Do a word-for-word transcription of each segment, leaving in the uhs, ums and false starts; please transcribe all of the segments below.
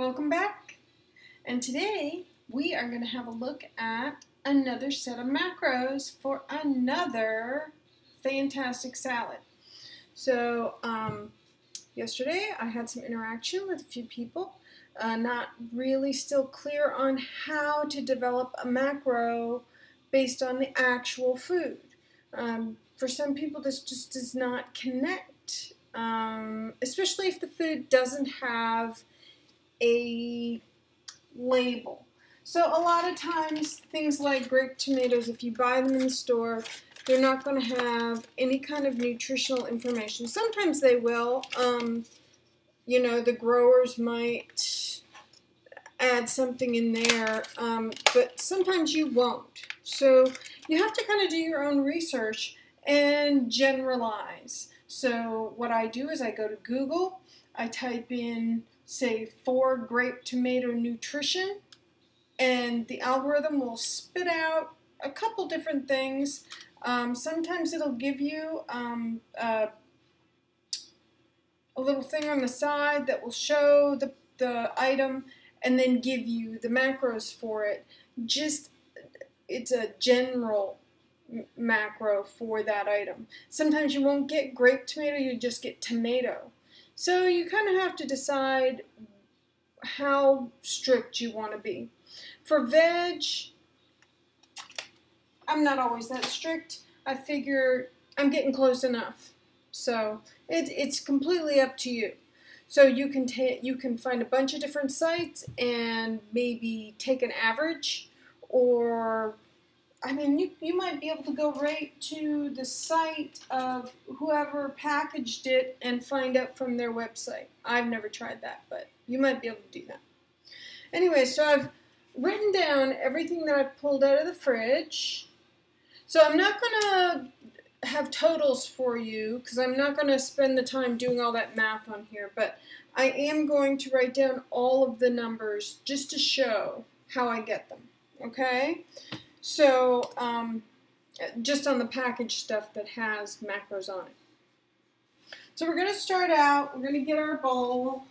Welcome back, and today we are going to have a look at another set of macros for another fantastic salad. So um, yesterday I had some interaction with a few people, uh, not really still clear on how to develop a macro based on the actual food. Um, for some people this just does not connect, um, especially if the food doesn't have a label. So a lot of times things like grape tomatoes, if you buy them in the store, they're not going to have any kind of nutritional information. Sometimes they will. Um, you know, the growers might add something in there, um, but sometimes you won't. So you have to kind of do your own research and generalize. So what I do is I go to Google, I type in say for grape tomato nutrition, and the algorithm will spit out a couple different things. Um, sometimes it'll give you um, uh, a little thing on the side that will show the, the item and then give you the macros for it. Just it's a general macro for that item. Sometimes you won't get grape tomato, you just get tomato. So you kind of have to decide how strict you want to be. For veg, I'm not always that strict. I figure I'm getting close enough. So it, it's completely up to you. So you can, you can find a bunch of different sites and maybe take an average, or I mean, you, you might be able to go right to the site of whoever packaged it and find out from their website. I've never tried that, but you might be able to do that. Anyway, so I've written down everything that I've pulled out of the fridge. So I'm not going to have totals for you because I'm not going to spend the time doing all that math on here, but I am going to write down all of the numbers just to show how I get them, okay? So, um, just on the packaged stuff that has macros on it. So we're going to start out, we're going to get our bowl,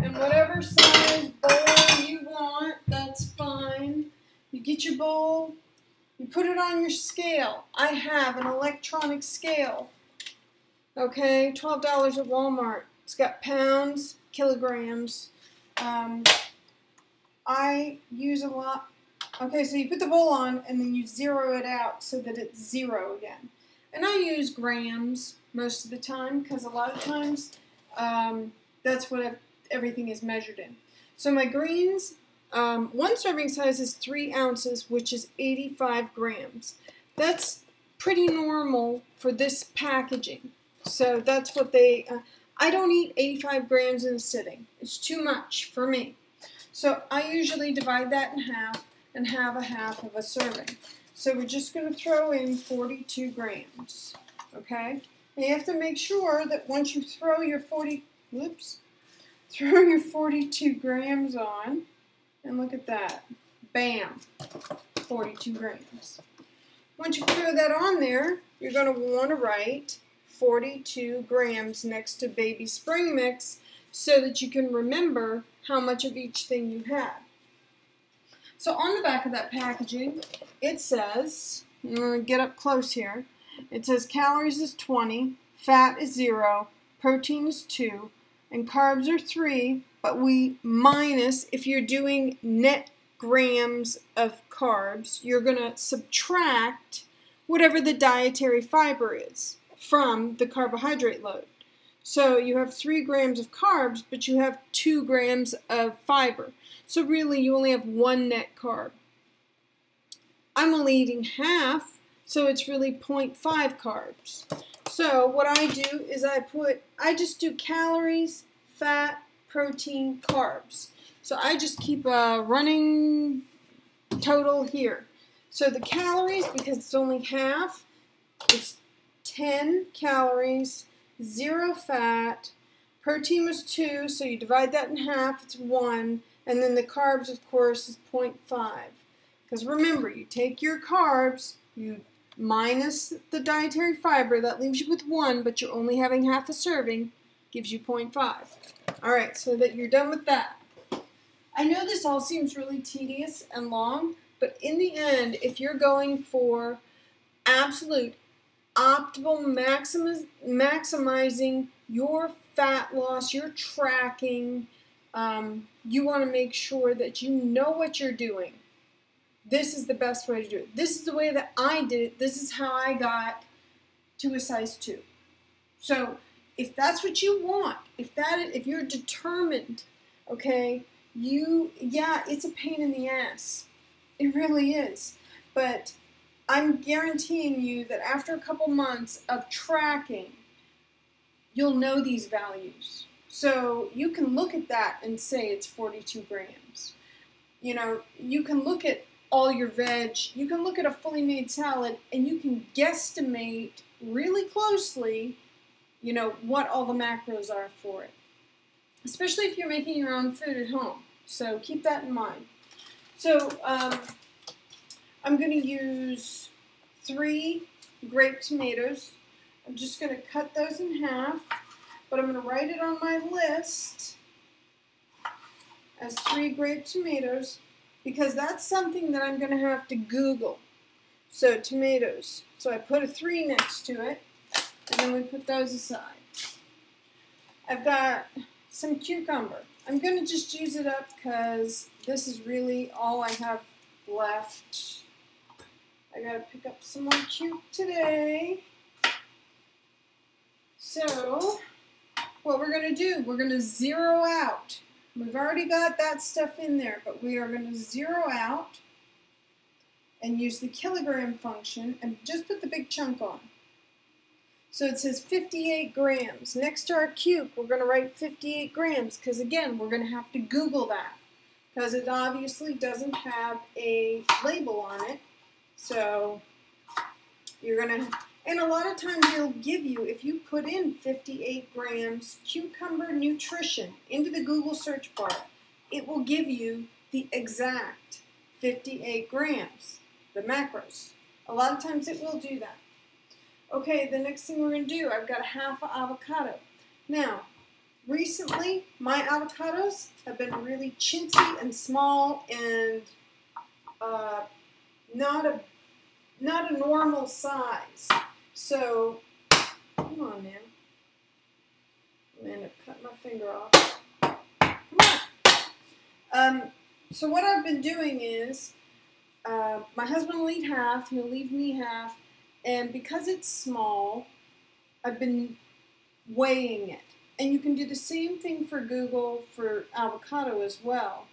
and whatever size bowl you want, that's fine. You get your bowl, you put it on your scale. I have an electronic scale, okay, twelve dollars at Walmart. It's got pounds, kilograms. Um, I use a lot. Okay, so you put the bowl on and then you zero it out so that it's zero again. And I use grams most of the time because a lot of times um, that's what I've, everything is measured in. So my greens, um, one serving size is three ounces, which is eighty-five grams. That's pretty normal for this packaging. So that's what they, uh, I don't eat eighty-five grams in a sitting. It's too much for me. So I usually divide that in half and have a half of a serving. So we're just going to throw in forty-two grams, okay? And you have to make sure that once you throw your forty, oops, throw your forty-two grams on, and look at that, bam, forty-two grams. Once you throw that on there, you're going to want to write forty-two grams next to baby spring mix so that you can remember how much of each thing you had. So on the back of that packaging, it says, I'm going to get up close here, it says calories is twenty, fat is zero, protein is two, and carbs are three, but we minus, if you're doing net grams of carbs, you're going to subtract whatever the dietary fiber is from the carbohydrate load. So you have three grams of carbs, but you have two grams of fiber. So really, you only have one net carb. I'm only eating half, so it's really zero point five carbs. So what I do is I put, I just do calories, fat, protein, carbs. So I just keep a running total here. So the calories, because it's only half, it's ten calories. Zero fat, protein was two, so you divide that in half, it's one, and then the carbs, of course, is zero point five. Because remember, you take your carbs, you minus the dietary fiber, that leaves you with one, but you're only having half a serving, gives you zero point five. All right, so that you're done with that. I know this all seems really tedious and long, but in the end, if you're going for absolute optimal maximiz maximizing your fat loss, your tracking, um, you want to make sure that you know what you're doing. This is the best way to do it. This is the way that I did it. This is how I got to a size two. So if that's what you want, if that is, if you're determined, okay, you, yeah, it's a pain in the ass. It really is. But I'm guaranteeing you that after a couple months of tracking, you'll know these values. So you can look at that and say it's forty-two grams. You know, you can look at all your veg, you can look at a fully made salad, and you can guesstimate really closely, you know, what all the macros are for it. Especially if you're making your own food at home. So keep that in mind. So um, I'm going to use three grape tomatoes. I'm just going to cut those in half, but I'm going to write it on my list as three grape tomatoes because that's something that I'm going to have to Google. So tomatoes. So I put a three next to it, and then we put those aside. I've got some cucumber. I'm going to just use it up because this is really all I have left. I got to pick up some more cube today. So what we're going to do, we're going to zero out. We've already got that stuff in there, but we are going to zero out and use the kilogram function and just put the big chunk on. So it says fifty-eight grams. Next to our cube, we're going to write fifty-eight grams because, again, we're going to have to Google that because it obviously doesn't have a label on it. So you're going to, and a lot of times they'll give you, if you put in fifty-eight grams cucumber nutrition into the Google search bar, it will give you the exact fifty-eight grams, the macros. A lot of times it will do that. Okay, the next thing we're going to do, I've got a half an avocado. Now, recently, my avocados have been really chintzy and small and uh, not a not a normal size. So, come on, man. I'm going to end up cutting my finger off. Come on. Um, so what I've been doing is, uh, my husband will eat half, he'll leave me half. And because it's small, I've been weighing it. And you can do the same thing for Google for avocado as well.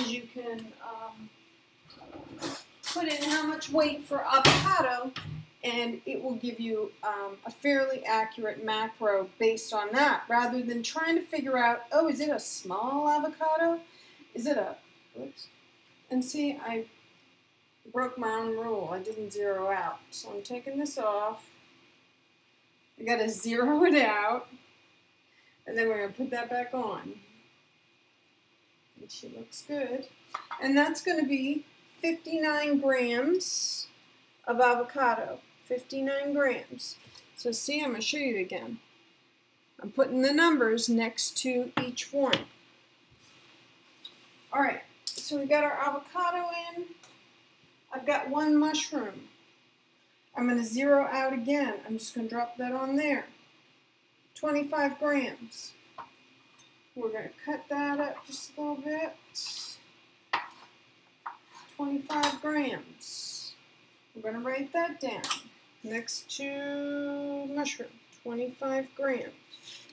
Is you can um, put in how much weight for avocado, and it will give you um, a fairly accurate macro based on that, rather than trying to figure out, oh, is it a small avocado? Is it a, oops. And see, I broke my own rule. I didn't zero out. So I'm taking this off. I got to zero it out. And then we're going to put that back on. And she looks good. And that's going to be fifty-nine grams of avocado. fifty-nine grams. So see, I'm going to show you again. I'm putting the numbers next to each one. Alright, so we got our avocado in. I've got one mushroom. I'm going to zero out again. I'm just going to drop that on there. twenty-five grams. We're going to cut that up just a little bit. twenty-five grams. We're going to write that down. Next to mushroom. twenty-five grams.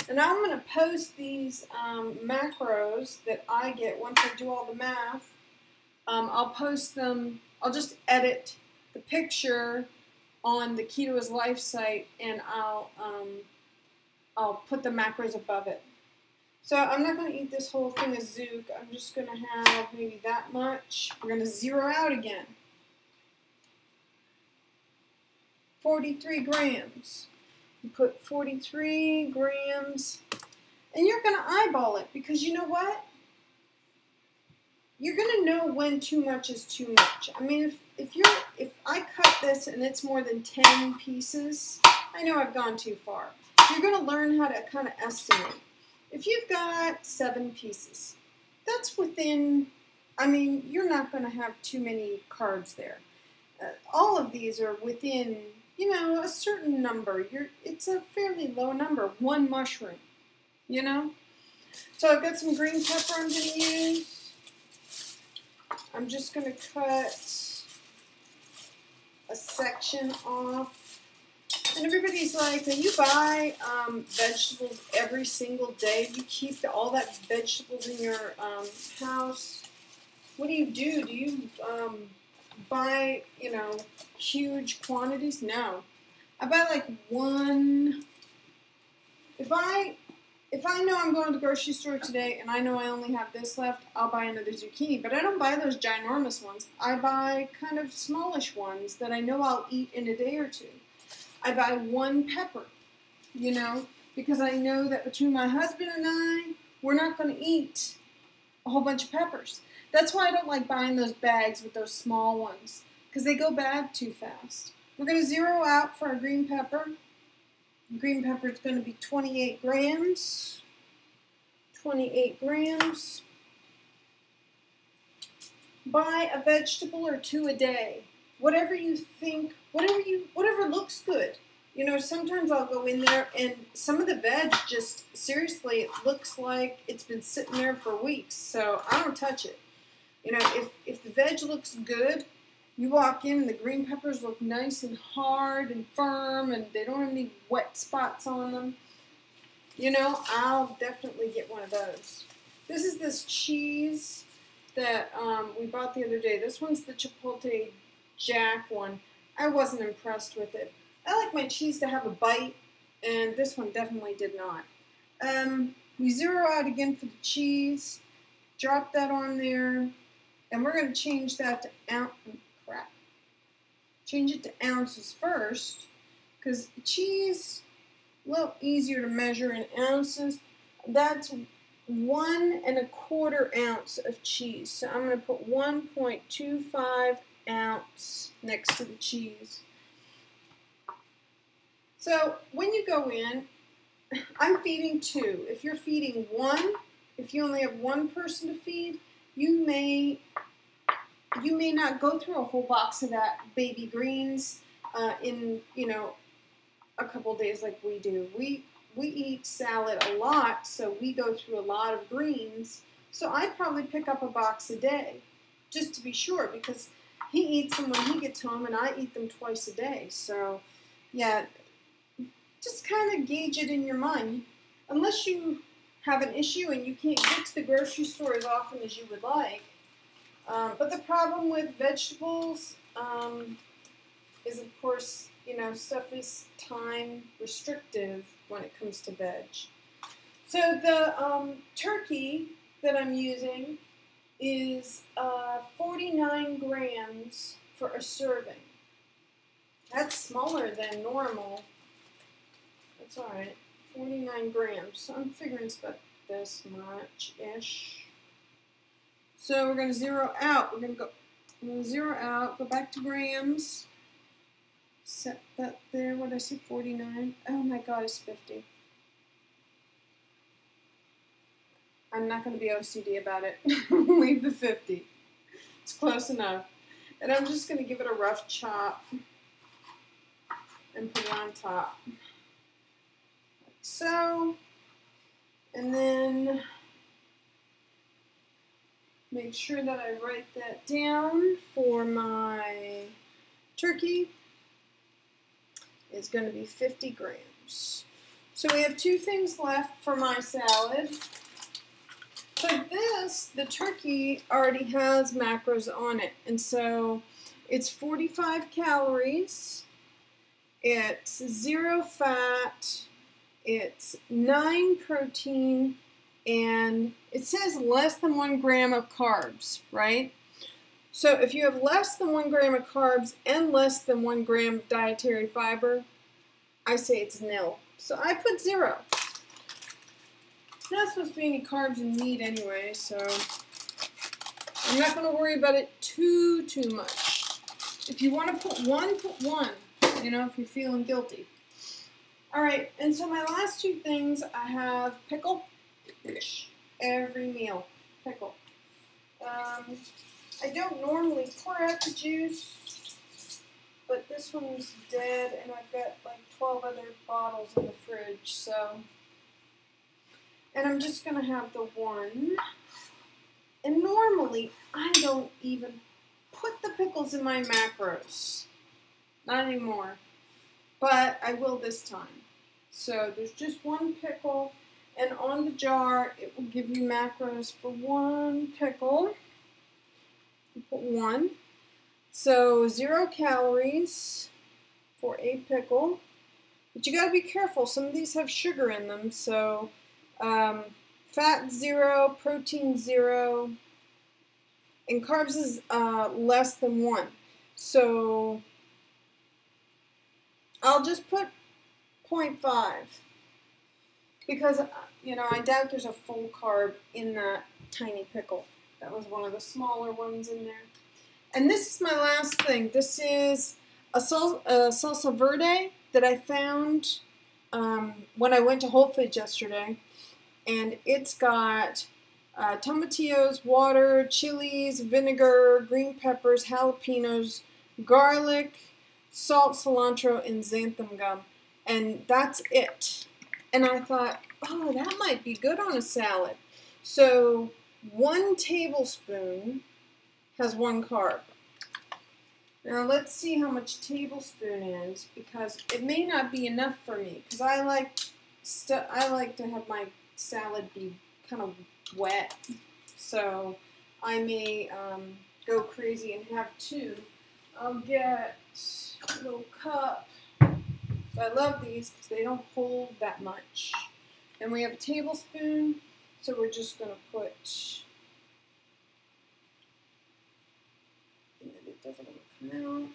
And I'm going to post these um, macros that I get once I do all the math. Um, I'll post them. I'll just edit the picture on the Keto is Life site, and I'll um, I'll put the macros above it. So I'm not going to eat this whole thing of zook. I'm just going to have maybe that much. We're going to zero out again. forty-three grams. You put forty-three grams, and you're going to eyeball it because you know what? You're going to know when too much is too much. I mean, if, if, you're, if I cut this and it's more than ten pieces, I know I've gone too far. You're going to learn how to kind of estimate. If you've got seven pieces, that's within, I mean, you're not going to have too many carbs there. Uh, all of these are within, you know, a certain number. You're, it's a fairly low number, one mushroom, you know. So I've got some green pepper I'm going to use. I'm just going to cut a section off. And everybody's like, when you buy um, vegetables every single day, you keep the, all that vegetables in your um, house. What do you do? Do you um, buy, you know, huge quantities? No. I buy like one. If I, if I know I'm going to the grocery store today and I know I only have this left, I'll buy another zucchini. But I don't buy those ginormous ones. I buy kind of smallish ones that I know I'll eat in a day or two. I buy one pepper, you know, because I know that between my husband and I, we're not going to eat a whole bunch of peppers. That's why I don't like buying those bags with those small ones, because they go bad too fast. We're going to zero out for our green pepper. Green pepper is going to be twenty-eight grams. twenty-eight grams. Buy a vegetable or two a day. Whatever you think, whatever you, whatever looks good. You know, sometimes I'll go in there and some of the veg just, seriously, it looks like it's been sitting there for weeks, so I don't touch it. You know, if, if the veg looks good, you walk in and the green peppers look nice and hard and firm and they don't have any wet spots on them. You know, I'll definitely get one of those. This is this cheese that um, we bought the other day. This one's the Chipotle Jack one. I wasn't impressed with it. I like my cheese to have a bite, and this one definitely did not. Um, we zero out again for the cheese, drop that on there, and we're going to change that to ounce. Crap. Change it to ounces first, because cheese, a little easier to measure in ounces. That's one and a quarter ounce of cheese. So I'm going to put one point two five ounce next to the cheese. So when you go in, I'm feeding two. If you're feeding one, if you only have one person to feed, you may you may not go through a whole box of that baby greens uh, in you know a couple days like we do. We we eat salad a lot, so we go through a lot of greens. So I'd probably pick up a box a day just to be sure, because he eats them when he gets home, and I eat them twice a day. So, yeah, just kind of gauge it in your mind. Unless you have an issue and you can't get to the grocery store as often as you would like. Um, but the problem with vegetables um, is, of course, you know, stuff is time restrictive when it comes to veg. So the um, turkey that I'm using is uh, forty-nine grams for a serving. That's smaller than normal. That's all right. forty-nine grams. So I'm figuring it's about this much-ish. So we're going to zero out. We're going to go I'm gonna zero out. Go back to grams. Set that there. What did I say? forty-nine. Oh, my God. It's fifty. I'm not going to be O C D about it. Leave the fifty. It's close enough. And I'm just going to give it a rough chop and put it on top. Like so. And then make sure that I write that down for my turkey. It's going to be fifty grams. So we have two things left for my salad. So this, the turkey already has macros on it, and so it's forty-five calories, it's zero fat, it's nine protein, and it says less than one gram of carbs, right? So if you have less than one gram of carbs and less than one gram of dietary fiber, I say it's nil. So I put zero. Not supposed to be any carbs in meat anyway, so I'm not going to worry about it too, too much. If you want to put one, put one, you know, if you're feeling guilty. All right, and so my last two things, I have pickle. every meal. Pickle. Um, I don't normally pour out the juice, but this one's dead, and I've got like twelve other bottles in the fridge, so. And I'm just going to have the one. And normally, I don't even put the pickles in my macros. Not anymore. But I will this time. So there's just one pickle. And on the jar, it will give you macros for one pickle. You put one. So zero calories for a pickle. But you got to be careful. Some of these have sugar in them. So um, fat zero, protein zero, and carbs is uh, less than one. So I'll just put zero point five. Because, you know, I doubt there's a full carb in that tiny pickle. That was one of the smaller ones in there. And this is my last thing. This is a, sal a salsa verde that I found um, when I went to Whole Foods yesterday. And it's got uh, tomatillos, water, chilies, vinegar, green peppers, jalapenos, garlic, salt, cilantro, and xanthan gum. And that's it. And I thought, oh, that might be good on a salad. So one tablespoon has one carb. Now let's see how much tablespoon is, because it may not be enough for me. Because I like st I like to have my salad be kind of wet. So I may um, go crazy and have two. I'll get a little cup. So I love these because they don't hold that much. And we have a tablespoon, so we're just going to put... And it doesn't come out.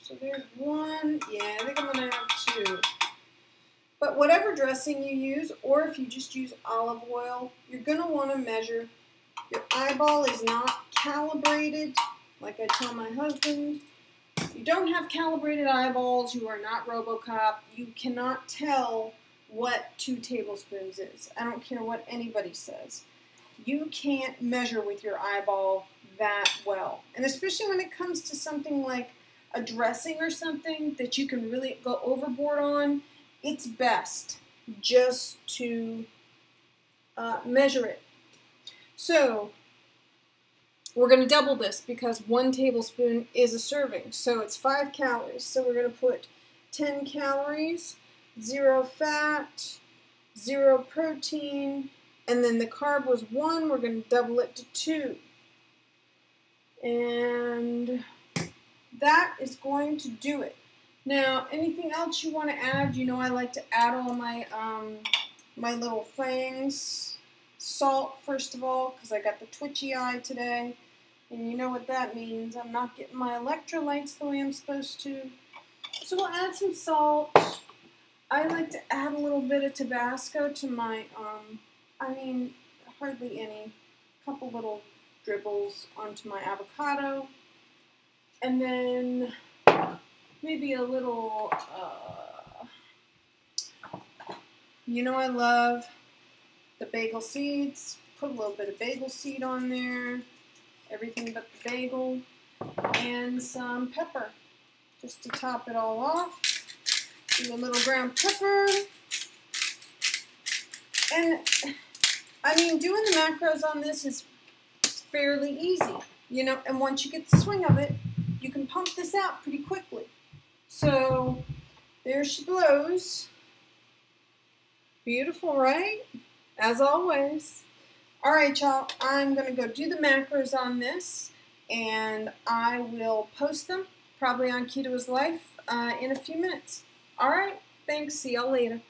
So there's one. Yeah, I think I'm going to have two. But whatever dressing you use, or if you just use olive oil, you're going to want to measure. Your eyeball is not calibrated, like I tell my husband. You don't have calibrated eyeballs, you are not RoboCop, you cannot tell what two tablespoons is. I don't care what anybody says. You can't measure with your eyeball that well. And especially when it comes to something like a dressing or something that you can really go overboard on, it's best just to uh, measure it. So, we're going to double this because one tablespoon is a serving. So it's five calories. So we're going to put ten calories, zero fat, zero protein, and then the carb was one. We're going to double it to two. And that is going to do it. Now, anything else you want to add? You know I like to add all my, um, my little things. Salt, first of all, because I got the twitchy eye today. And you know what that means. I'm not getting my electrolytes the way I'm supposed to. So we'll add some salt. I like to add a little bit of Tabasco to my, um, I mean, hardly any. A couple little dribbles onto my avocado. And then maybe a little, uh, you know I love the bagel seeds. Put a little bit of bagel seed on there. Everything but the bagel, and some pepper, just to top it all off. Do a little ground pepper, and I mean, doing the macros on this is fairly easy, you know. And once you get the swing of it, you can pump this out pretty quickly. So there she blows. Beautiful, right? As always. All right, y'all, I'm going to go do the macros on this, and I will post them, probably on Keto is Life, uh, in a few minutes. All right, thanks. See y'all later.